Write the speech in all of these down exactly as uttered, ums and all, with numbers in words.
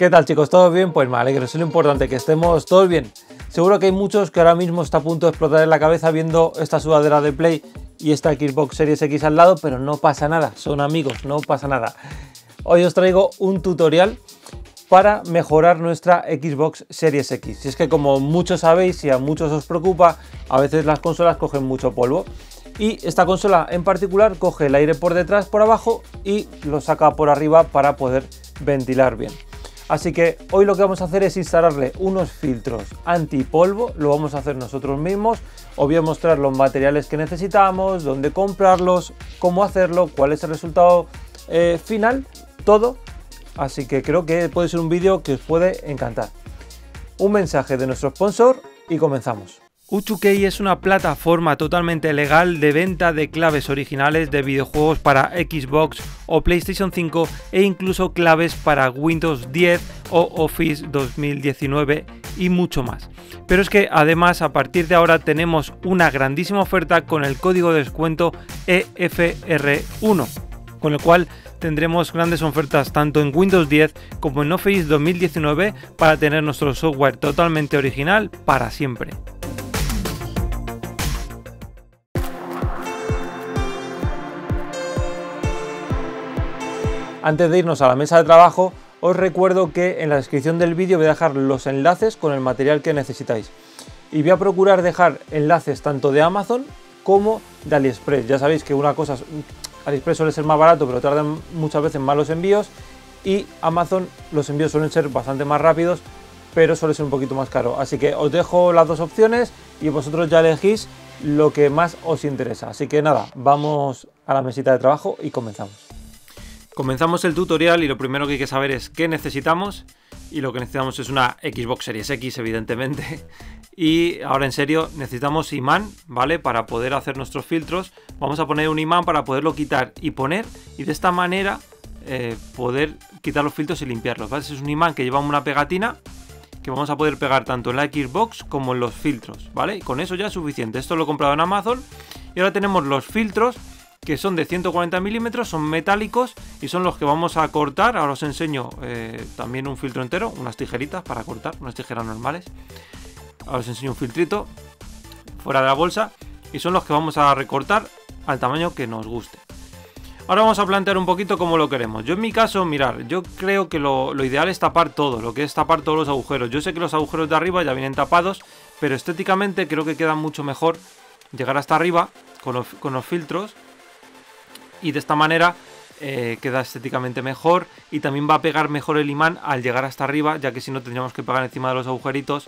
¿Qué tal, chicos? ¿Todo bien? Pues me alegro, es lo importante, que estemos todos bien. Seguro que hay muchos que ahora mismo está a punto de explotar en la cabeza viendo esta sudadera de Play y esta Xbox Series X al lado, pero no pasa nada, son amigos, no pasa nada. Hoy os traigo un tutorial para mejorar nuestra Xbox Series X. Si es que, como muchos sabéis y a muchos os preocupa, a veces las consolas cogen mucho polvo. Y esta consola en particular coge el aire por detrás, por abajo, y lo saca por arriba para poder ventilar bien. Así que hoy lo que vamos a hacer es instalarle unos filtros antipolvo, lo vamos a hacer nosotros mismos. Os voy a mostrar los materiales que necesitamos, dónde comprarlos, cómo hacerlo, cuál es el resultado eh, final, todo. Así que creo que puede ser un vídeo que os puede encantar. Un mensaje de nuestro sponsor y comenzamos. U dos K es una plataforma totalmente legal de venta de claves originales de videojuegos para Xbox o PlayStation cinco e incluso claves para Windows diez o Office dos mil diecinueve y mucho más. Pero es que además a partir de ahora tenemos una grandísima oferta con el código de descuento E F R uno, con el cual tendremos grandes ofertas tanto en Windows diez como en Office dos mil diecinueve para tener nuestro software totalmente original para siempre. Antes de irnos a la mesa de trabajo, os recuerdo que en la descripción del vídeo voy a dejar los enlaces con el material que necesitáis. Y voy a procurar dejar enlaces tanto de Amazon como de AliExpress. Ya sabéis que una cosa es, AliExpress suele ser más barato, pero tardan muchas veces más los envíos. Y Amazon, los envíos suelen ser bastante más rápidos, pero suele ser un poquito más caro. Así que os dejo las dos opciones y vosotros ya elegís lo que más os interesa. Así que nada, vamos a la mesita de trabajo y comenzamos. Comenzamos el tutorial y lo primero que hay que saber es qué necesitamos, y lo que necesitamos es una Xbox Series X, evidentemente. Y ahora en serio, necesitamos imán, ¿vale? Para poder hacer nuestros filtros. Vamos a poner un imán para poderlo quitar y poner, y de esta manera eh, poder quitar los filtros y limpiarlos, ¿vale? Este es un imán que lleva una pegatina que vamos a poder pegar tanto en la Xbox como en los filtros, ¿vale? Y con eso ya es suficiente. Esto lo he comprado en Amazon y ahora tenemos los filtros, que son de ciento cuarenta milímetros, son metálicos y son los que vamos a cortar. Ahora os enseño eh, también un filtro entero, unas tijeritas para cortar, unas tijeras normales. Ahora os enseño un filtrito fuera de la bolsa y son los que vamos a recortar al tamaño que nos guste. Ahora vamos a plantear un poquito cómo lo queremos. Yo en mi caso, mirar, yo creo que lo, lo ideal es tapar todo, lo que es tapar todos los agujeros. Yo sé que los agujeros de arriba ya vienen tapados, pero estéticamente creo que queda mucho mejor llegar hasta arriba con los, con los filtros. Y de esta manera eh, queda estéticamente mejor y también va a pegar mejor el imán al llegar hasta arriba, ya que si no tendríamos que pegar encima de los agujeritos,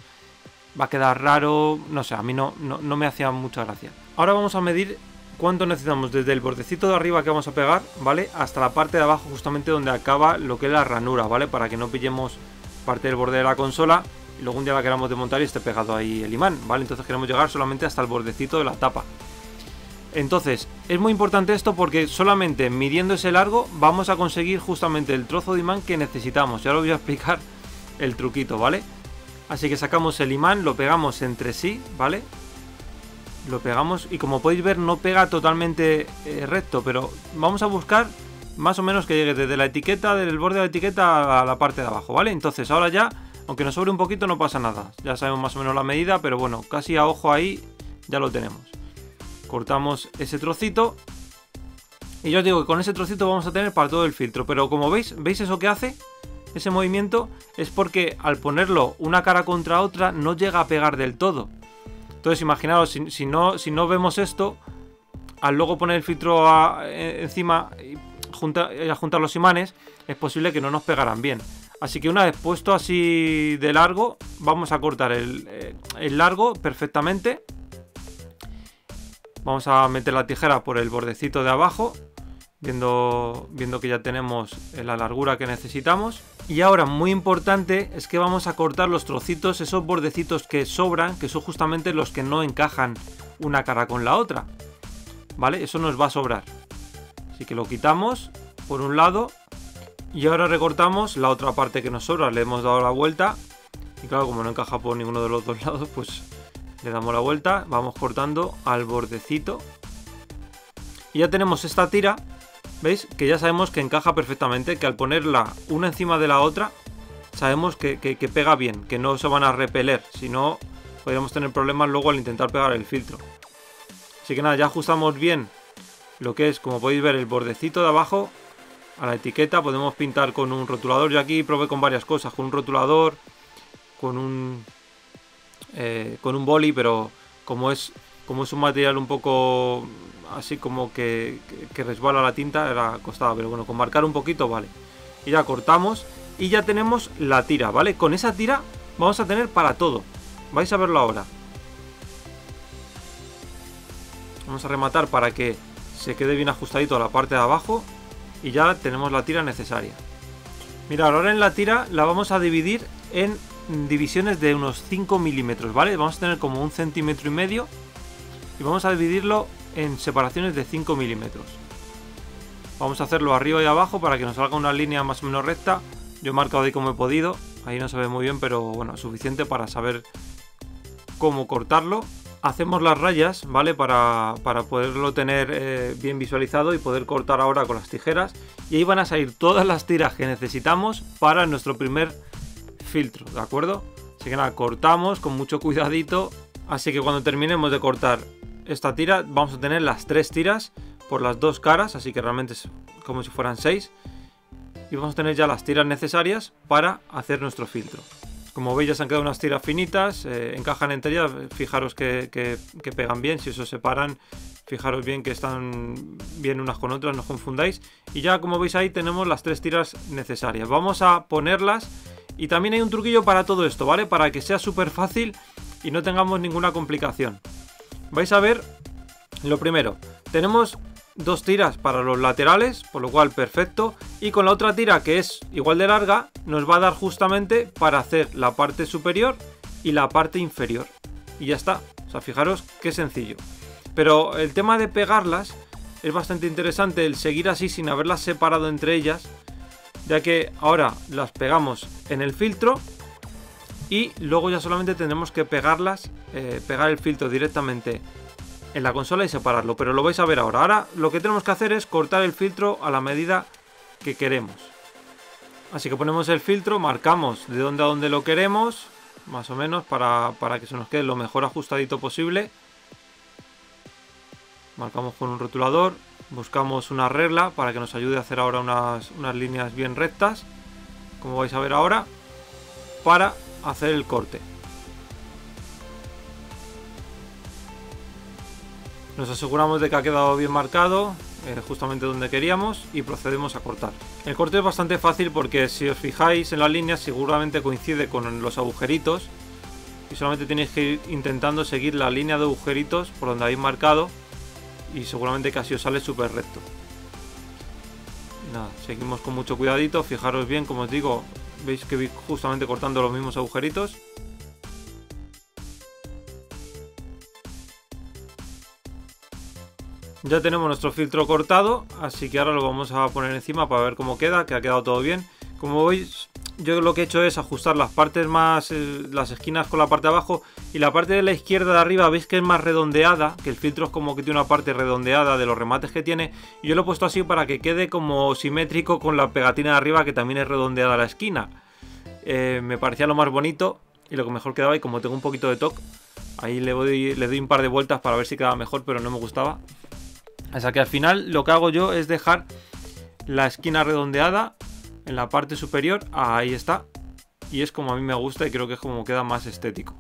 va a quedar raro, no sé, a mí no, no, no me hacía mucha gracia. Ahora vamos a medir cuánto necesitamos desde el bordecito de arriba que vamos a pegar, ¿vale? Hasta la parte de abajo, justamente donde acaba lo que es la ranura, ¿vale? Para que no pillemos parte del borde de la consola y luego un día la queramos desmontar y esté pegado ahí el imán, ¿vale? Entonces queremos llegar solamente hasta el bordecito de la tapa. Entonces, es muy importante esto porque solamente midiendo ese largo vamos a conseguir justamente el trozo de imán que necesitamos. Y ahora os voy a explicar el truquito, ¿vale? Así que sacamos el imán, lo pegamos entre sí, ¿vale? Lo pegamos y como podéis ver no pega totalmente eh, recto, pero vamos a buscar más o menos que llegue desde la etiqueta, del borde de la etiqueta a la parte de abajo, ¿vale? Entonces ahora ya, aunque nos sobre un poquito no pasa nada. Ya sabemos más o menos la medida, pero bueno, casi a ojo ahí ya lo tenemos. Cortamos ese trocito y yo os digo que con ese trocito vamos a tener para todo el filtro, pero como veis, ¿veis eso que hace? Ese movimiento es porque al ponerlo una cara contra otra no llega a pegar del todo. Entonces imaginaos, si, si, no, si no vemos esto, al luego poner el filtro a, eh, encima y junta, eh, juntar los imanes, es posible que no nos pegaran bien. Así que una vez puesto así de largo, vamos a cortar el, eh, el largo perfectamente. Vamos a meter la tijera por el bordecito de abajo, viendo, viendo que ya tenemos la largura que necesitamos. Y ahora, muy importante, es que vamos a cortar los trocitos, esos bordecitos que sobran, que son justamente los que no encajan una cara con la otra, ¿vale? Eso nos va a sobrar. Así que lo quitamos por un lado y ahora recortamos la otra parte que nos sobra. Le hemos dado la vuelta y claro, como no encaja por ninguno de los dos lados, pues le damos la vuelta, vamos cortando al bordecito y ya tenemos esta tira, ¿veis? Que ya sabemos que encaja perfectamente, que al ponerla una encima de la otra sabemos que, que, que pega bien, que no se van a repeler, si no podríamos tener problemas luego al intentar pegar el filtro. Así que nada, ya ajustamos bien lo que es, como podéis ver, el bordecito de abajo a la etiqueta. Podemos pintar con un rotulador. Yo aquí probé con varias cosas, con un rotulador, con un eh, con un boli, pero como es como es un material un poco así como que, que, que resbala la tinta, era costado, pero bueno, con marcar un poquito vale. Y ya cortamos y ya tenemos la tira, ¿vale? Con esa tira vamos a tener para todo. Vais a verlo ahora. Vamos a rematar para que se quede bien ajustadito a la parte de abajo y ya tenemos la tira necesaria. Mirad, ahora en la tira la vamos a dividir en divisiones de unos cinco milímetros, ¿vale? Vamos a tener como un centímetro y medio y vamos a dividirlo en separaciones de cinco milímetros. Vamos a hacerlo arriba y abajo para que nos salga una línea más o menos recta. Yo he marcado ahí como he podido. Ahí no se ve muy bien, pero bueno, suficiente para saber cómo cortarlo. Hacemos las rayas, ¿vale? Para, para poderlo tener eh, bien visualizado y poder cortar ahora con las tijeras. Y ahí van a salir todas las tiras que necesitamos para nuestro primer filtro, ¿de acuerdo? Así que nada, cortamos con mucho cuidadito. Así que cuando terminemos de cortar esta tira, vamos a tener las tres tiras por las dos caras, así que realmente es como si fueran seis. Y vamos a tener ya las tiras necesarias para hacer nuestro filtro. Como veis ya se han quedado unas tiras finitas, eh, encajan entre ellas, fijaros que, que, que pegan bien, si os separan, fijaros bien que están bien unas con otras, no os confundáis. Y ya como veis ahí tenemos las tres tiras necesarias, vamos a ponerlas. Y también hay un truquillo para todo esto, ¿vale? Para que sea súper fácil y no tengamos ninguna complicación. Vais a ver, lo primero, tenemos dos tiras para los laterales, por lo cual perfecto, y con la otra tira que es igual de larga nos va a dar justamente para hacer la parte superior y la parte inferior y ya está. O sea, fijaros qué sencillo, pero el tema de pegarlas es bastante interesante, el seguir así sin haberlas separado entre ellas, ya que ahora las pegamos en el filtro y luego ya solamente tendremos que pegarlas, eh, pegar el filtro directamente en la consola y separarlo, pero lo vais a ver ahora. Ahora lo que tenemos que hacer es cortar el filtro a la medida que queremos. Así que ponemos el filtro, marcamos de dónde a dónde lo queremos, más o menos, para, para que se nos quede lo mejor ajustadito posible. Marcamos con un rotulador, buscamos una regla para que nos ayude a hacer ahora unas, unas líneas bien rectas, como vais a ver ahora, para hacer el corte. Nos aseguramos de que ha quedado bien marcado, eh, justamente donde queríamos, y procedemos a cortar. El corte es bastante fácil porque si os fijáis en las líneas seguramente coincide con los agujeritos y solamente tenéis que ir intentando seguir la línea de agujeritos por donde habéis marcado y seguramente casi os sale súper recto. Nada, seguimos con mucho cuidadito, fijaros bien, como os digo, veis que justamente cortando los mismos agujeritos. Ya tenemos nuestro filtro cortado, así que ahora lo vamos a poner encima para ver cómo queda, que ha quedado todo bien. Como veis, yo lo que he hecho es ajustar las partes más, eh, las esquinas con la parte de abajo y la parte de la izquierda de arriba, veis que es más redondeada, que el filtro es como que tiene una parte redondeada de los remates que tiene. Y yo lo he puesto así para que quede como simétrico con la pegatina de arriba, que también es redondeada la esquina. Eh, me parecía lo más bonito y lo que mejor quedaba, y como tengo un poquito de toque, ahí le doy, le doy un par de vueltas para ver si quedaba mejor, pero no me gustaba. O sea que al final lo que hago yo es dejar la esquina redondeada en la parte superior, ahí está, y es como a mí me gusta y creo que es como queda más estético.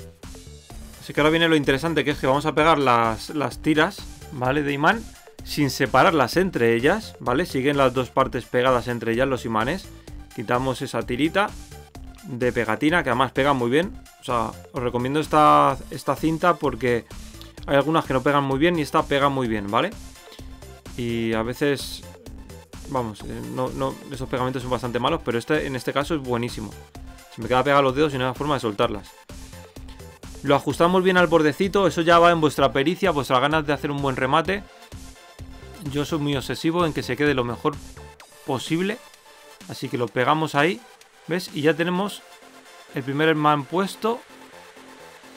Así que ahora viene lo interesante, que es que vamos a pegar las, las tiras, ¿vale? De imán, sin separarlas entre ellas, ¿vale? Siguen las dos partes pegadas entre ellas los imanes, quitamos esa tirita de pegatina que además pega muy bien. O sea, os recomiendo esta, esta cinta porque hay algunas que no pegan muy bien y esta pega muy bien, ¿vale? Y a veces, vamos, no, no, esos pegamentos son bastante malos, pero este en este caso es buenísimo. Se me queda pegado a los dedos y no hay forma de soltarlas. Lo ajustamos bien al bordecito, eso ya va en vuestra pericia, vuestras ganas de hacer un buen remate. Yo soy muy obsesivo en que se quede lo mejor posible, así que lo pegamos ahí, ¿ves? Y ya tenemos el primer imán puesto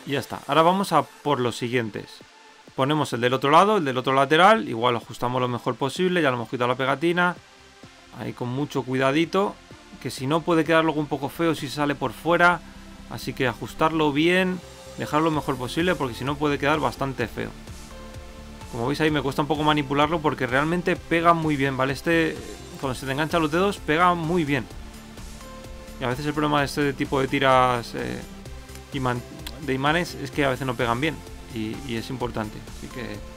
y ya está. Ahora vamos a por los siguientes. Ponemos el del otro lado, el del otro lateral, igual lo ajustamos lo mejor posible, ya lo hemos quitado la pegatina, ahí con mucho cuidadito, que si no puede quedar luego un poco feo si sale por fuera, así que ajustarlo bien, dejarlo lo mejor posible, porque si no puede quedar bastante feo. Como veis ahí me cuesta un poco manipularlo porque realmente pega muy bien, ¿vale? Este, cuando se te engancha los dedos, pega muy bien. Y a veces el problema de este tipo de tiras eh, imán, de imanes es que a veces no pegan bien. Y, y es importante. Así que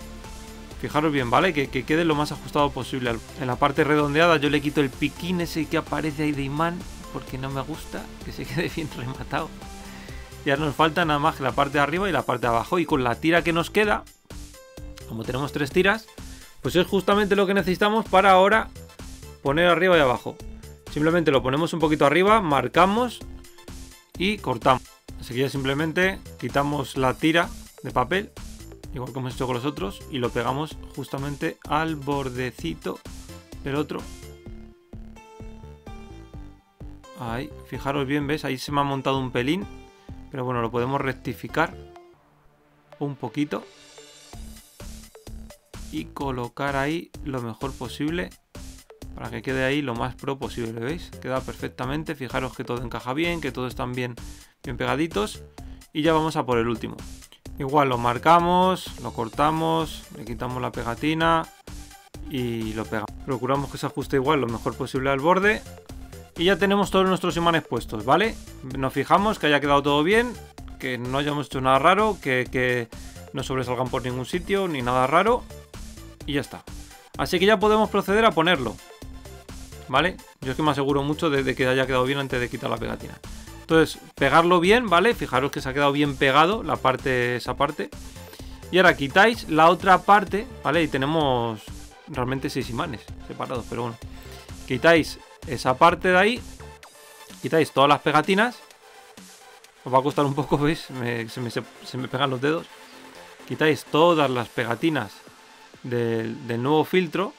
fijaros bien, ¿vale? Que, que quede lo más ajustado posible. En la parte redondeada yo le quito el piquín ese que aparece ahí de imán, porque no me gusta que se quede bien rematado. Ya nos falta nada más que la parte de arriba y la parte de abajo. Y con la tira que nos queda, como tenemos tres tiras, pues es justamente lo que necesitamos para ahora poner arriba y abajo. Simplemente lo ponemos un poquito arriba, marcamos y cortamos. Así que ya simplemente quitamos la tira de papel, igual como hemos hecho con los otros, y lo pegamos justamente al bordecito del otro. Ahí, fijaros bien, ¿ves? Ahí se me ha montado un pelín, pero bueno, lo podemos rectificar un poquito y colocar ahí lo mejor posible para que quede ahí lo más pro posible, ¿veis? Queda perfectamente, fijaros que todo encaja bien, que todos están bien, bien pegaditos. Y ya vamos a por el último. Igual lo marcamos, lo cortamos, le quitamos la pegatina y lo pegamos. Procuramos que se ajuste igual lo mejor posible al borde. Y ya tenemos todos nuestros imanes puestos, ¿vale? Nos fijamos que haya quedado todo bien, que no hayamos hecho nada raro, que, que no sobresalgan por ningún sitio, ni nada raro. Y ya está. Así que ya podemos proceder a ponerlo, ¿vale? Yo es que me aseguro mucho de, de que haya quedado bien antes de quitar la pegatina. Entonces, pegarlo bien, ¿vale? Fijaros que se ha quedado bien pegado la parte, esa parte. Y ahora quitáis la otra parte, ¿vale? Y tenemos realmente seis imanes separados, pero bueno. Quitáis esa parte de ahí, quitáis todas las pegatinas. Os va a costar un poco, ¿veis? Me, se, me, se, se me pegan los dedos. Quitáis todas las pegatinas del, del nuevo filtro.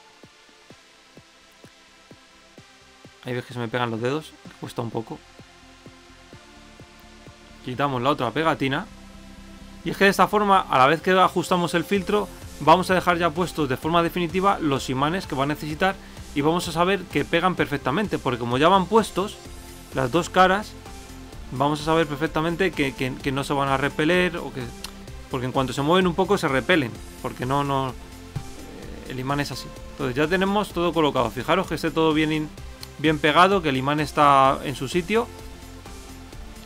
Ahí veis que se me pegan los dedos, cuesta un poco. Quitamos la otra pegatina. Y es que de esta forma, a la vez que ajustamos el filtro, vamos a dejar ya puestos de forma definitiva los imanes que va a necesitar. Y vamos a saber que pegan perfectamente, porque como ya van puestos las dos caras, vamos a saber perfectamente que, que, que no se van a repeler o que, porque en cuanto se mueven un poco se repelen, porque no, no, el imán es así. Entonces ya tenemos todo colocado. Fijaros que esté todo bien, bien pegado, que el imán está en su sitio.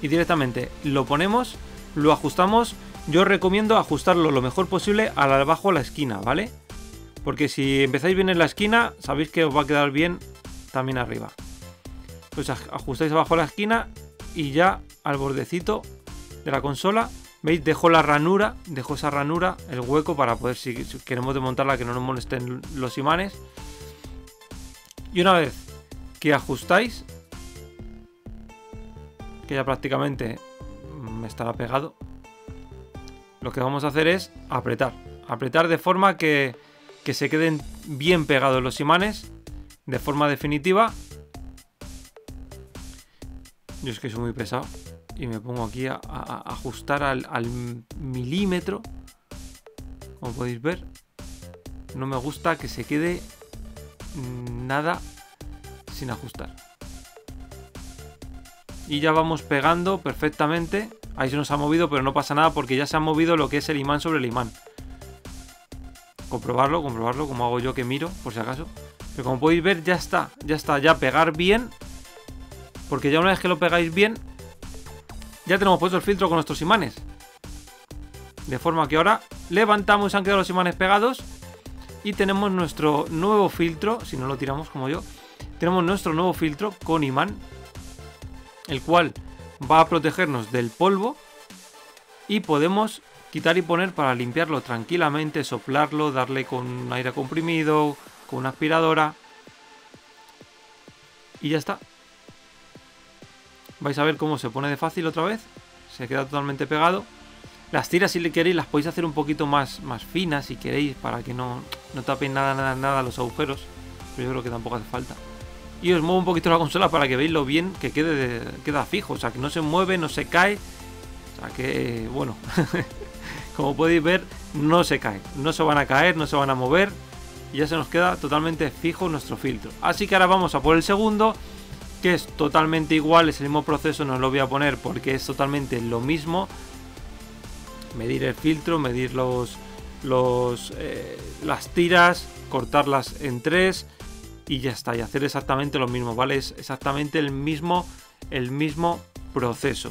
Y directamente lo ponemos, lo ajustamos. Yo recomiendo ajustarlo lo mejor posible al abajo a la esquina, ¿vale? Porque si empezáis bien en la esquina, sabéis que os va a quedar bien también arriba. Pues ajustáis abajo a la esquina y ya al bordecito de la consola. ¿Veis? Dejo la ranura, dejo esa ranura, el hueco para poder, si queremos desmontarla, que no nos molesten los imanes. Y una vez que ajustáis, que ya prácticamente me estará pegado, lo que vamos a hacer es apretar apretar de forma que, que se queden bien pegados los imanes de forma definitiva. Yo es que soy muy pesado y me pongo aquí a, a, a ajustar al, al milímetro, como podéis ver. No me gusta que se quede nada sin ajustar. Y ya vamos pegando perfectamente. Ahí se nos ha movido, pero no pasa nada porque ya se ha movido lo que es el imán sobre el imán. Comprobarlo, comprobarlo, como hago yo, que miro, por si acaso. Pero como podéis ver, ya está, ya está, ya pegar bien. Porque ya una vez que lo pegáis bien, ya tenemos puesto el filtro con nuestros imanes. De forma que ahora levantamos, han quedado los imanes pegados. Y tenemos nuestro nuevo filtro, si no lo tiramos como yo, tenemos nuestro nuevo filtro con imán, el cual va a protegernos del polvo y podemos quitar y poner para limpiarlo tranquilamente, soplarlo, darle con un aire comprimido, con una aspiradora y ya está. Vais a ver cómo se pone de fácil otra vez, se queda totalmente pegado. Las tiras, si le queréis, las podéis hacer un poquito más, más finas si queréis, para que no, no tapen nada, nada, nada los agujeros, pero yo creo que tampoco hace falta. Y os muevo un poquito la consola para que veáis lo bien que quede, queda fijo. O sea, que no se mueve, no se cae. O sea, que, bueno, como podéis ver, no se cae. No se van a caer, no se van a mover. Y ya se nos queda totalmente fijo nuestro filtro. Así que ahora vamos a por el segundo. que es totalmente igual, es el mismo proceso, no os lo voy a poner porque es totalmente lo mismo. Medir el filtro, medir los, los, eh, las tiras, cortarlas en tres y ya está, y hacer exactamente lo mismo, ¿vale? Es exactamente el mismo, el mismo proceso.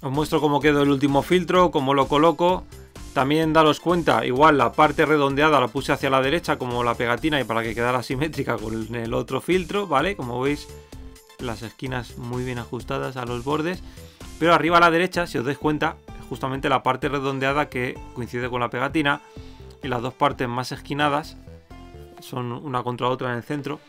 Os muestro cómo quedó el último filtro, cómo lo coloco. También daros cuenta, igual la parte redondeada la puse hacia la derecha como la pegatina y para que quedara simétrica con el otro filtro, ¿vale? Como veis, las esquinas muy bien ajustadas a los bordes. Pero arriba a la derecha, si os dais cuenta, es justamente la parte redondeada que coincide con la pegatina. Y las dos partes más esquinadas son una contra otra en el centro.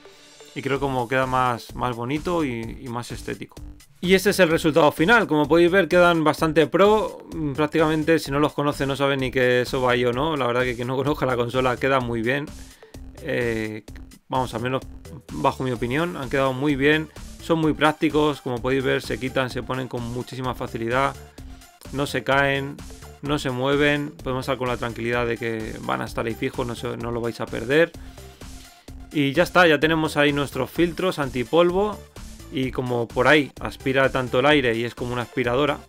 Y creo como queda más, más bonito y, y más estético. Y este es el resultado final. Como podéis ver, quedan bastante pro. Prácticamente, si no los conoce, no sabe ni que eso va ahí o no. La verdad que quien no conozca la consola, queda muy bien. Eh, vamos, al menos bajo mi opinión, han quedado muy bien. Son muy prácticos. Como podéis ver, se quitan, se ponen con muchísima facilidad. No se caen, no se mueven. Podemos estar con la tranquilidad de que van a estar ahí fijos, no, se, no lo vais a perder. Y ya está, ya tenemos ahí nuestros filtros antipolvo y como por ahí aspira tanto el aire y es como una aspiradora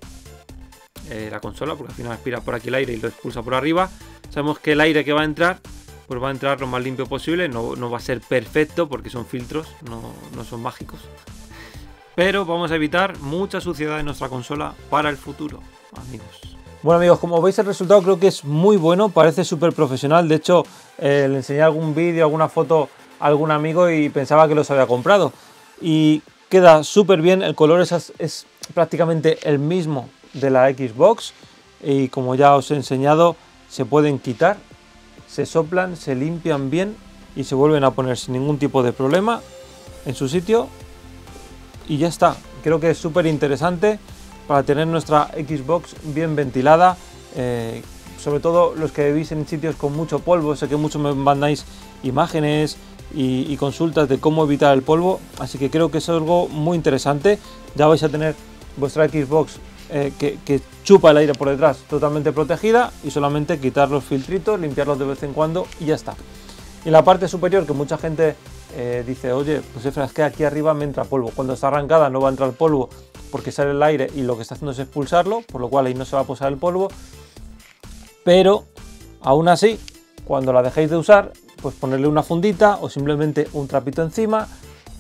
eh, la consola, porque al final aspira por aquí el aire y lo expulsa por arriba, sabemos que el aire que va a entrar, pues va a entrar lo más limpio posible, no, no va a ser perfecto porque son filtros, no, no son mágicos, pero vamos a evitar mucha suciedad en nuestra consola para el futuro, amigos. Bueno amigos, como veis el resultado creo que es muy bueno, parece súper profesional, de hecho eh, le enseñé algún vídeo, alguna foto algún amigo y pensaba que los había comprado y queda súper bien, el color es, es prácticamente el mismo de la Xbox y como ya os he enseñado se pueden quitar, se soplan, se limpian bien y se vuelven a poner sin ningún tipo de problema en su sitio y ya está, creo que es súper interesante para tener nuestra Xbox bien ventilada, eh, sobre todo los que vivís en sitios con mucho polvo, sé que muchos me mandáis imágenes y, y consultas de cómo evitar el polvo, así que creo que es algo muy interesante, ya vais a tener vuestra Xbox eh, que, que chupa el aire por detrás totalmente protegida y solamente quitar los filtritos, limpiarlos de vez en cuando y ya está. Y la parte superior que mucha gente eh, dice, oye, pues Efra, es que aquí arriba me entra polvo, cuando está arrancada no va a entrar polvo porque sale el aire y lo que está haciendo es expulsarlo, por lo cual ahí no se va a posar el polvo, pero aún así cuando la dejéis de usar pues ponerle una fundita o simplemente un trapito encima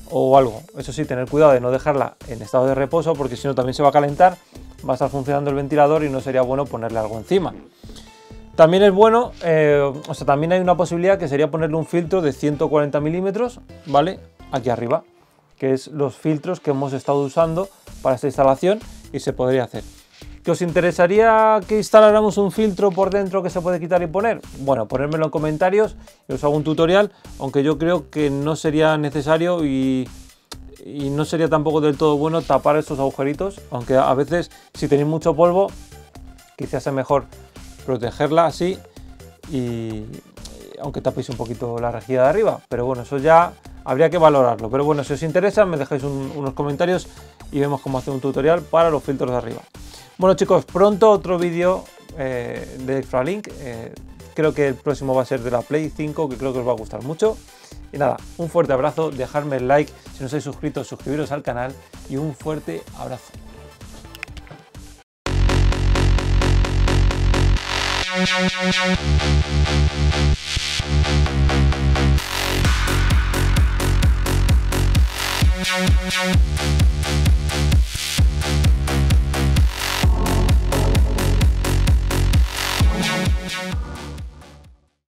o algo, eso sí, tener cuidado de no dejarla en estado de reposo porque si no también se va a calentar, va a estar funcionando el ventilador y no sería bueno ponerle algo encima. También es bueno, eh, o sea, también hay una posibilidad que sería ponerle un filtro de ciento cuarenta milímetros, ¿vale? Aquí arriba, que es los filtros que hemos estado usando para esta instalación y se podría hacer. ¿Qué os interesaría que instaláramos un filtro por dentro que se puede quitar y poner? Bueno, ponérmelo en comentarios y os hago un tutorial, aunque yo creo que no sería necesario y, y no sería tampoco del todo bueno tapar estos agujeritos, aunque a veces si tenéis mucho polvo quizás sea mejor protegerla así, y aunque tapéis un poquito la rejilla de arriba, pero bueno, eso ya habría que valorarlo, pero bueno, si os interesa me dejáis un, unos comentarios y vemos cómo hacer un tutorial para los filtros de arriba. Bueno chicos, pronto otro vídeo eh, de Efralink, eh, creo que el próximo va a ser de la Play cinco, que creo que os va a gustar mucho. Y nada, un fuerte abrazo, dejadme el like, si no estáis suscritos, suscribiros al canal y un fuerte abrazo.